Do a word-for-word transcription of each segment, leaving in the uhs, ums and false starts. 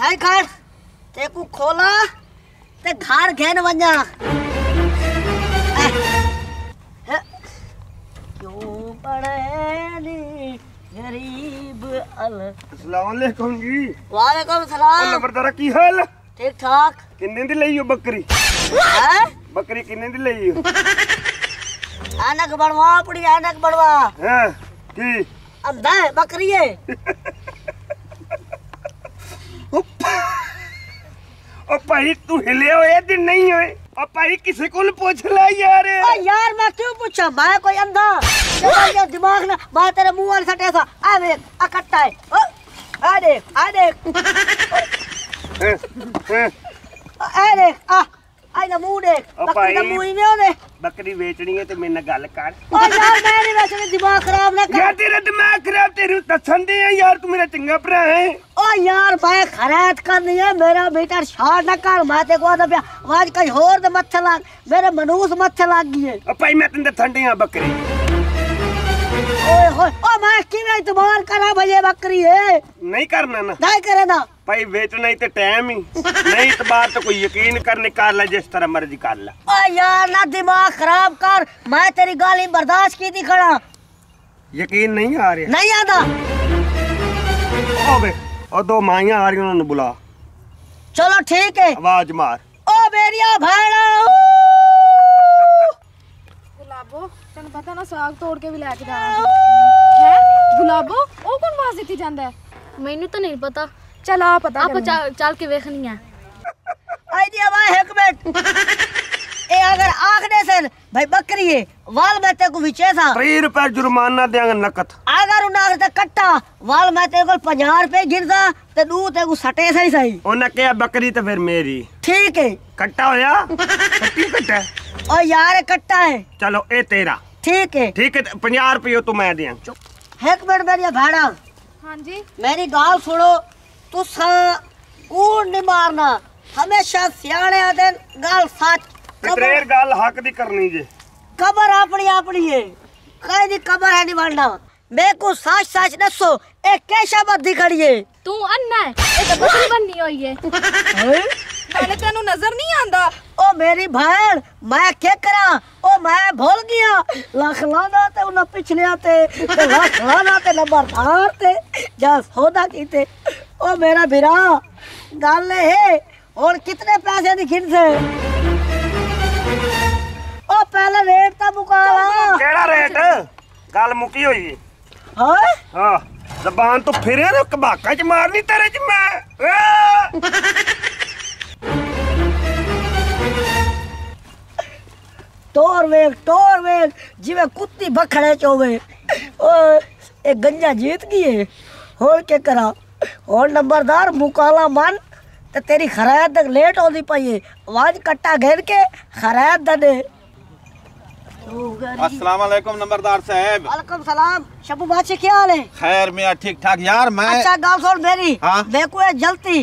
Thai खाड़ ते को खोला ते घर घेन वंजा क्यों पड़े गरीब अल। अस्सलाम वालेकुम जी। वालेकुम सलाम। नंबर तेरा की हाल? ठीक ठाक। किन्ने दी लई हो बकरी? हैं बकरी किन्ने दी लई हो? आनक बनवा पड़ी आनक बनवा। हैं की अंधा है बकरी है। ओ भाई तू हिले होए दिन नहीं होए। ओ भाई किसी को पूछ ले यार। ओ यार मैं क्यों पूछा, मैं कोई अंधा तेरा दिमाग ना बात तेरे मुंह वाले सटे सा आ देख अकट्टा है। ओ आ देख आ देख आ देख आ आई ना मुंह देख बकरी ना मुंह ही नहीं होने। बकरी बेचनी है तो मेरे ना गल कर। ओ यार मैं नहीं बेचनी, दिमाग खराब ना कर। यार तेरा दिमाग खराब, तेरे तसंदी है यार, तू मेरा चंगा भरा है। यार भाई खरात करनी है मेरा बेटा, शार ना कर माते को आदा पिया आज कहीं होर दे मत्थे लाग मेरे मनुस मत्थे लाग गए। ओ भाई मैं तंदे ठंडी हां बकरी। ओए होए ओ मैं किने इतबार करा भले बकरी है नहीं करना ना नहीं करे ना भाई वेट नहीं ते टाइम ही नहीं इतबार तो कोई यकीन कर निकाल ले जिस तरह मर्जी कर ले। ओ यार ना दिमाग खराब कर, मैं तेरी गाली बर्दाश्त की थी खड़ा, यकीन नहीं आ रहा नहीं आता। ओबे और दो माइया आ रही उन्होंने बुला। चलो ठीक है आवाज मार। ओ मेरिया भाड़ा गुलाबो तन पता ना साग तोड़ के भी लेके जाना है गुलाबो। ओ कौन आवाज देती जांदा है मेनू तो नहीं पता। चल आ पता आप चल चा, के देखनी है। आई दी आवाज एक मिनट ए अगर आखने से भाई बकरी है वाल मैं तेको विचेसा तीन रुपए जुर्माना देंगे नकद। अगर उनार ते कट्टा वाल मैं तेको पचास रुपए गिरदा ते दू तेको सटे सही सही। ओने के बकरी ते फिर मेरी ठीक है। कट्टा होया कट्टी कट्टा ओ यार कट्टा है। चलो ए तेरा ठीक है ठीक है पचास रुपए तो मैं दें। एक मिनट मेरी भाड़ा। हां जी मेरी गाल सुनो, तुसा कूड़ नहीं मारना, हमेशा सियाने आदे गाल साथ तेरे गाल हक दी करनी जे। खबर आपड़ी आपड़ी है कह दी खबर है निवालना मैं को साच साच दसो ए कैसा बद्दी खड़ी है। तू अन्ना है ए तो बकरी बननी होई है मैंने तेनू नजर नहीं आंदा। ओ मेरी भैन मैं क्या करा, ओ मैं भूल गया लाख लाना ते उन पिछले आते ते लाख लाना ते नंबर हार ते जा सौदा कीते। ओ मेरा बिरा गाल है और कितने पैसे दी खिन से ओ पहले रेट ता मुका केड़ा रेट गल मुकी होई है। हां हां जबान तो फिरे ना कबाका च मारनी तेरे च मैं। तोर वेग तोर वेग जिवे कुत्ती बखड़े च होवे। ओ ए गंजा जीत गई होर के करा और नंबरदार मुकाला मन ते तेरी खरायत तक लेट होदी पई है आवाज कट्टा घेर के खरायत दे। अस्सलाम वालेकुम नंबरदार साहब। वालेकुम सलाम। शब्बू बादशाह क्या हाल है? खैर मैं ठीक ठाक यार मैं। अच्छा गाल सुन मेरी देखो ये जल्दी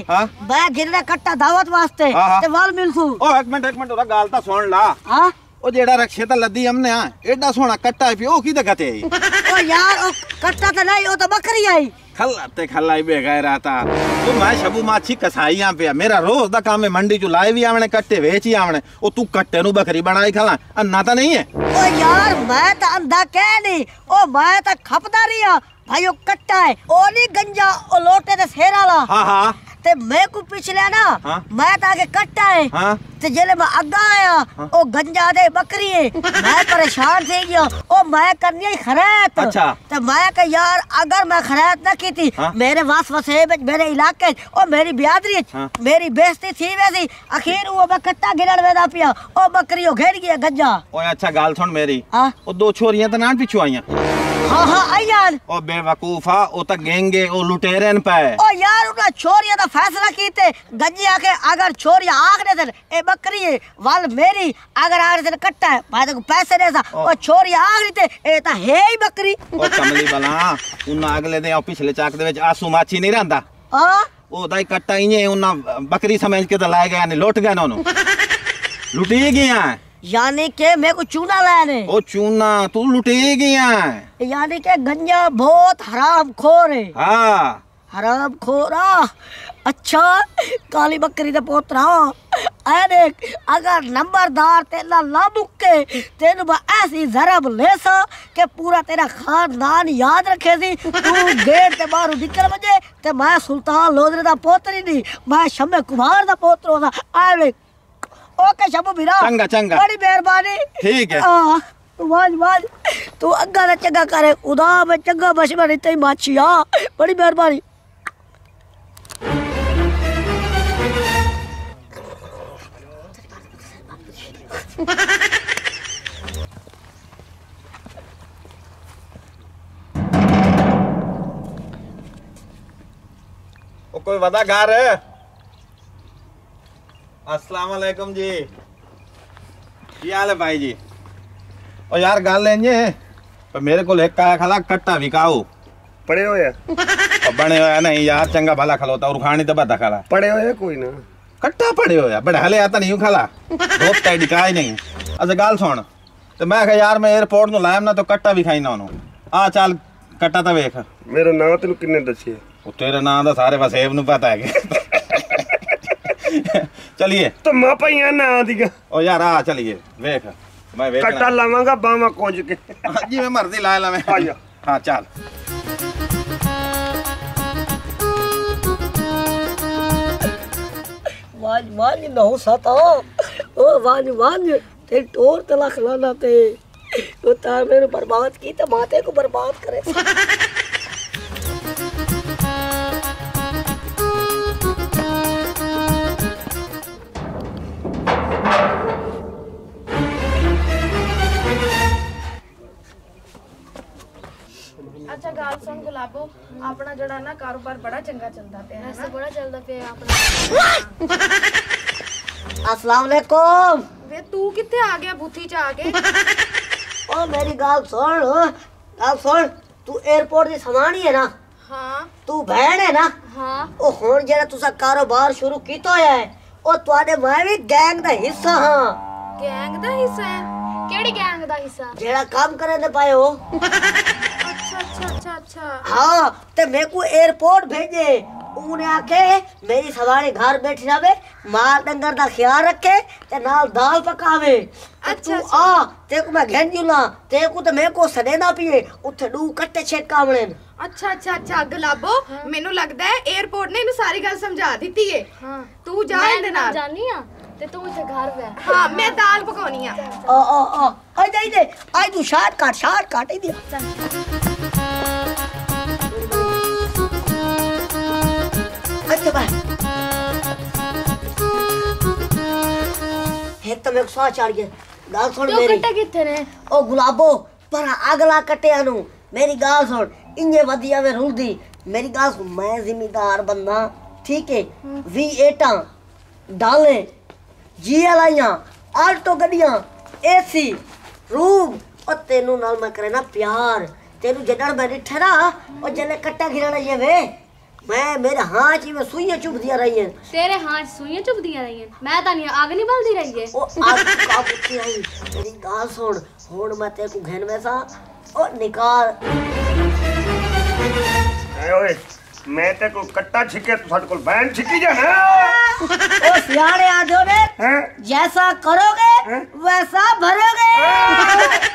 मैं गिरने कट्टा दावत वास्ते ते वाल मिलसू। ओ एक मिनट एक मिनट ओरा गाल ता सुन ला। हां ओ जेड़ा रक्षे ता लदी हमने आ एडा सोना कट्टा है ओ की दखते है। ओ यार ओ कट्टा तो नहीं ओ तो बकरी आई खल्ला ते खल्लाई बेगैरा ता तू मैं शब्बू माछी कसाईया पे मेरा रोज दा काम है मंडी जो लाए भी आवणे कट्टे बेच ही आवणे ओ तू कट्टे नु बकरी बनाई खला अन्ना ता नहीं है। ओ यार मैं ता अंधा कह नहीं ओ मैं ता खपदा रिया भाई ओ कट्टा है ओ नहीं गंजा ओ लोटे ते फेर वाला। हां हां ते मैं को पिछले ना हाँ? मैं ता के कट्टा है हां ते जेले मैं अगा आया हाँ? ओ गंजा दे बकरी है मैं परेशान थी गया ओ मैं करनी है खरात। अच्छा ते मैं के यार अगर मैं खरात ना की थी हाँ? मेरे वसवसे में मेरे इलाके ओ मेरी बियादरी हाँ? मेरी बेइज्जती थी वैसी आखिर वो मैं कट्टा गिरन वेदा पिया ओ बकरी ओ घेर गया गंजा। ओए अच्छा गाल सुन मेरी हां ओ दो छोरियां ता नान पिछु आईया। हां हां आईयान ओ बेवकूफा ओ ता गेंगे ओ लुटेरन पे। ओ यार उना छोरियां दा फैसला कीते गंजी आके अगर छोरियां आखने थे ए बकरी है वाल मेरी अगर आखने थे कट्टा है भाई तक पैसे देसा ओ छोरियां आखरी थे ए ता है ही बकरी। ओ कमली बला उना अगले दे ओ पिछले चाक दे विच आसू माछी नहीं रहंदा हां ओ दाई कट्टा इने उना बकरी समझ के ता लाए गया ने लुट गया नोनु लुटी गया यानी के मेरे को चूना लाने। ओ चूना तू लुटेगी यानी के गंजा बहुत हराम खोर है। हाँ हराम खोरा। अच्छा काली बकरी का पोतरा, अरे अगर नंबरदार तेला ला मुके तेन बा ऐसी जरब लेसा के पूरा तेरा खानदान याद रखे सी। तू गेट ते बाहर निकल वजे ते मैं सुल्तान लोधरे दा पोतरी नहीं, मैं शम्मे कुमार दा पोतरो दा। आवे ओके शम्मू भीरा, चंगा चंगा, बड़ी मेहरबानी। ठीक है आ, वाज वाज तू अग्गा ना चंगा करे उदा में चंगा बशमन इतई माछिया, बड़ी मेहरबानी। ओ कोई वदागार है। अस्सलाम वालेकुम जी, की हाल है भाई जी? और यार गल है पर मेरे को एक आया खला कट्टा विकाओ पड़े हो यार। और बने होया नहीं यार, चंगा भला खलोता और खानी तो बता खला पड़े हो कोई ना कट्टा पड़े हो यार, बड़ा हले आता नहीं खला बहुत टाइट का ही नहीं। अच्छा गल सुन, तो मैं कह यार मैं एयरपोर्ट नु लाया ना तो कट्टा भी खाई ना नु। आ चल कट्टा तो देख, मेरा नाम तेनु किन्ने दसी है? तेरा नाम तो सारे वसेब नु पता है के। चलिए तो मां पईया ना दिगा। ओ यार आ चलिए देख, मैं कट्टा लावांगा बावा कोंज के जी, मैं मर्जी ला लावे। हां चल वाज वाज नौ सात ओ वाज वाज ते टोर तला खलाना ते तो तार मेरे बर्बाद की तो माते को बर्बाद करे। अच्छा गाल सुन गुलाबो, अपना जड़ा ना कारोबार बड़ा चंगा चलता पे है, ऐसे बड़ा चलता पे है अपना। अस्सलाम वालेकुम। वे तू किथे आ गया भूथी च आ गए? ओ मेरी गाल सुन, गाल सुन, तू एयरपोर्ट दी समानी है ना? हां। तू बहन है ना? हां। ओ हुन जड़ा तुसा कारोबार शुरू कीतो है, ओ तुआडे मैं भी गैंग दा हिस्सा हां। गैंग दा हिस्सा है? केड़ी गैंग दा हिस्सा? जेड़ा काम करे ने पाए हो। अच्छा अच्छा अच्छा। हाँ ते मेरे को एयरपोर्ट भेजे, उन्हें आके मेरी सवारी घर बैठी रहे, माल डंगर का ख्याल रखे ते नाल दाल पकावे। अच्छा तू आ, तेरे को मैं घेन जुला, तेरे को तो मेरे को सड़े ना पिए उठे डू कट्टे छेक कावणे। अच्छा अच्छा अच्छा गुलाबो, मेनू लगदा है एयरपोर्ट ने इनु सारी गल समझा दीती है। हां तू जा इंदे नाल जानी आ ते तू इथे घर बैठ। हां मैं दाल पकाउनी आ। ओ ओ ओ आ जा इदे आ, तू शॉर्ट काट शॉर्ट काट ही दे। तो मैं सौ चार गया गाल सुन मेरी, कट्टा किथे ने? ओ गुलाबो पर अगला कटिया नु मेरी गाल सुन, इंजे वदिया वे रुलदी मेरी गाल सुन, मैं जिम्मेदार बंदा ठीक है। वी एटा डाले जीएलआईया आल्टो गड्डियां एसी रूम, और तेनू नाल मैं करे ना प्यार, तेनू जडड़ मैं डिठे ना और जने कट्टा घिराना ये वे मैं मेरे हाथ में सुइयां चुभ दिया रही है। तेरे हाथ सुइयां चुभ दिया रही है? मैं तो नहीं आग नहीं बलदी रही है। ओ आग का बुती आई तेरी गाल सुन, होड़ मैं तेरे को घेन में सा ओ निकाल। ए ओए मैं ते को कट्टा छिके तो सट को बैन छिकी जा ना। ओ सियारे आ जाओ ने, जैसा करोगे वैसा भरोगे।